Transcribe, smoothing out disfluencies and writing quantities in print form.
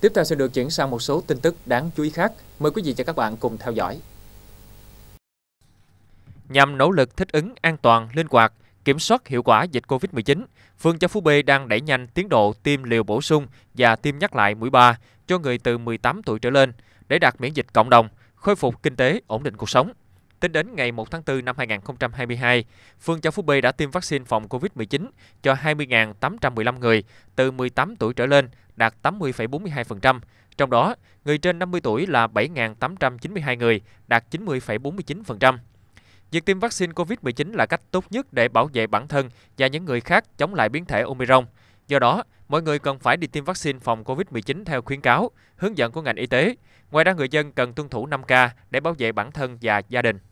Tiếp theo sẽ được chuyển sang một số tin tức đáng chú ý khác. Mời quý vị và các bạn cùng theo dõi. Nhằm nỗ lực thích ứng an toàn, linh hoạt, kiểm soát hiệu quả dịch COVID-19, Phường Châu Phú B đang đẩy nhanh tiến độ tiêm liều bổ sung và tiêm nhắc lại mũi 3 cho người từ 18 tuổi trở lên để đạt miễn dịch cộng đồng, khôi phục kinh tế, ổn định cuộc sống. Tính đến ngày 1 tháng 4 năm 2022, Phường Châu Phú B đã tiêm vaccine phòng COVID-19 cho 20.815 người từ 18 tuổi trở lên, đạt 80,42%. Trong đó, người trên 50 tuổi là 7.892 người, đạt 90,49%. Việc tiêm vaccine COVID-19 là cách tốt nhất để bảo vệ bản thân và những người khác chống lại biến thể Omicron. Do đó, mọi người cần phải đi tiêm vaccine phòng COVID-19 theo khuyến cáo, hướng dẫn của ngành y tế. Ngoài ra, người dân cần tuân thủ 5K để bảo vệ bản thân và gia đình.